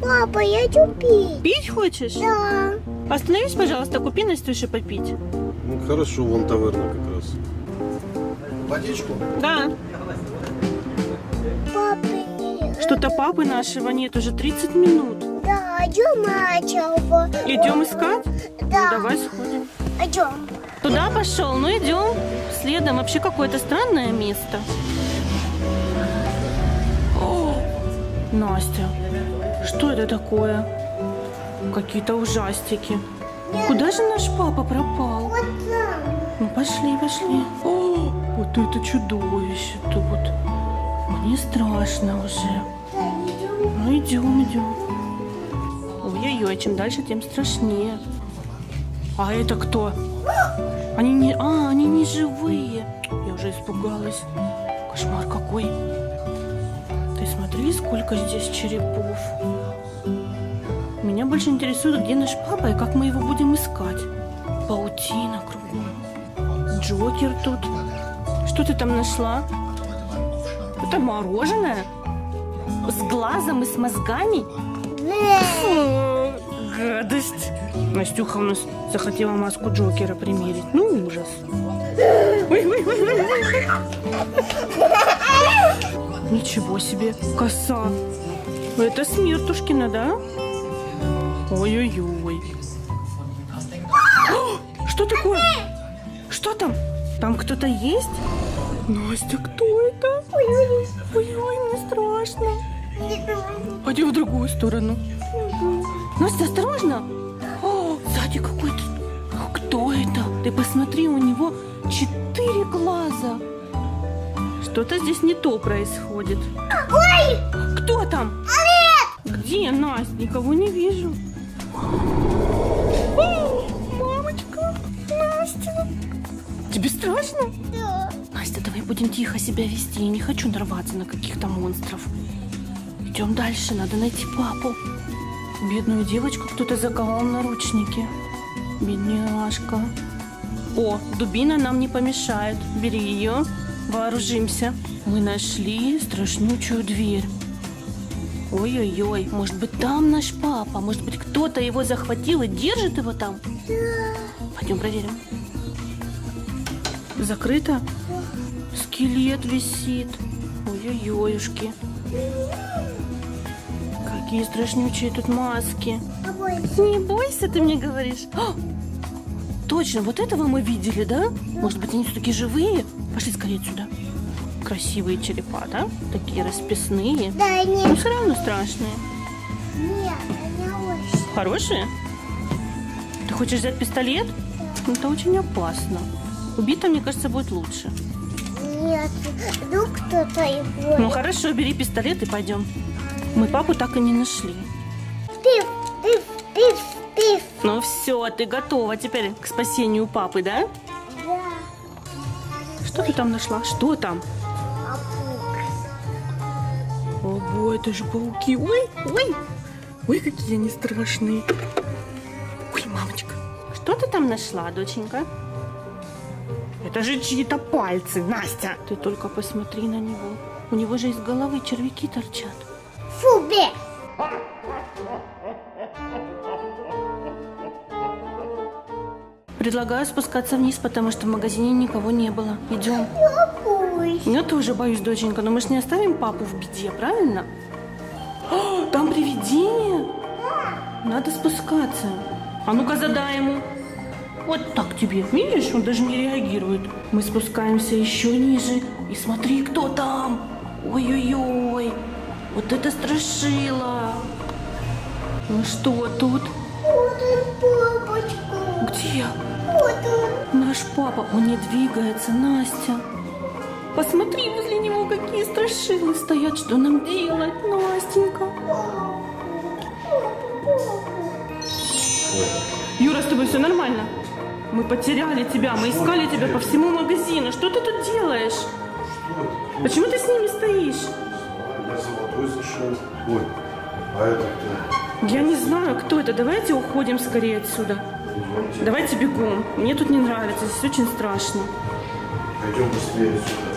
Папа, я хочу пить. Пить хочешь? Да. Остановись, пожалуйста, купи Настюше попить. Ну хорошо, вон таверна как раз. Водичку? Да. Папы. Что-то папы нашего нет, уже 30 минут. Да, идем начало. Идем искать? Да. Ну, давай сходим. Идем. Туда пошел, ну идем следом. Вообще какое-то странное место. О, Настя, что это такое? Какие-то ужастики. Нет. Куда же наш папа пропал? Вот там. Ну пошли, пошли. О, вот это чудовище тут. Мне страшно уже. Да, идем. Ну идем, идем. Ой-ой-ой, чем дальше, тем страшнее. А это кто? Они не живые. Я уже испугалась. Кошмар какой. Ты смотри, сколько здесь черепов. Меня больше интересует, где наш папа и как мы его будем искать. Паутина кругом. Джокер тут. Что ты там нашла? Это мороженое? С глазом и с мозгами? Гадость. Настюха у нас захотела маску Джокера примерить. Ну, ужас. Ничего себе, коса. Это Смертушкина, да? Ой-ой-ой. Что такое? Что там? Там кто-то есть? Настя, кто это? Ой-ой-ой, мне страшно. Пойдем в другую сторону. Настя, осторожно. О, сзади какой-то... Кто это? Ты посмотри, у него 4 глаза. Что-то здесь не то происходит. Ой! Кто там? Олег! Где, Настя? Никого не вижу. О, мамочка, Настя. Тебе страшно? Да. Настя, давай будем тихо себя вести. Я не хочу нарваться на каких-то монстров. Идем дальше, надо найти папу. Бедную девочку кто-то заковал в наручники. Бедняжка. О, дубина нам не помешает. Бери ее, вооружимся. Мы нашли страшнючую дверь. Ой-ой-ой, может быть там наш папа? Может быть кто-то его захватил и держит его там? Пойдем проверим. Закрыто? Скелет висит. Ой-ой-ой-ушки. Какие страшнючие тут маски. Не бойся, ты мне говоришь. А! Точно, вот этого мы видели, да? Может быть, они все-таки живые? Пошли скорее сюда. Красивые черепа, да? Такие расписные. Да, нет. Но все равно страшные. Нет, они хорошие. Хорошие? Ты хочешь взять пистолет? Да. Это очень опасно. Убито, мне кажется, будет лучше. Нет, вдруг кто-то его... Ну хорошо, бери пистолет и пойдем. Мы папу так и не нашли. Пиф, пиф, пиф, пиф. Ну все, ты готова теперь к спасению папы, да? Да. Что ты там нашла? Что там? Паук. Ого, это же пауки. Ой, ой. Ой, какие они страшные. Ой, мамочка. Что ты там нашла, доченька? Это же чьи-то пальцы, Настя. Ты только посмотри на него. У него же из головы червяки торчат. Фу, бе! Предлагаю спускаться вниз, потому что в магазине никого не было. Идем. Я боюсь. Я тоже боюсь, доченька, но мы же не оставим папу в беде, правильно? О, там привидение. Надо спускаться. А ну-ка задай ему. Вот так тебе. Видишь, он даже не реагирует. Мы спускаемся еще ниже. И смотри, кто там. Ой-ой-ой. Вот это страшило. Ну что тут? Вот он, папочка. Где? Вот он. Наш папа, он не двигается, Настя. Посмотри, возле него какие страшилы стоят. Что нам делать, Настенька? Юра, с тобой все нормально? Мы потеряли тебя, мы искали тебя по всему магазину. Что ты тут делаешь? Почему ты с ними стоишь? Зашел. Ой, а это кто? Я не знаю, кто это. Давайте уходим скорее отсюда. Давайте бегом. Мне тут не нравится, здесь очень страшно. Пойдем быстрее отсюда.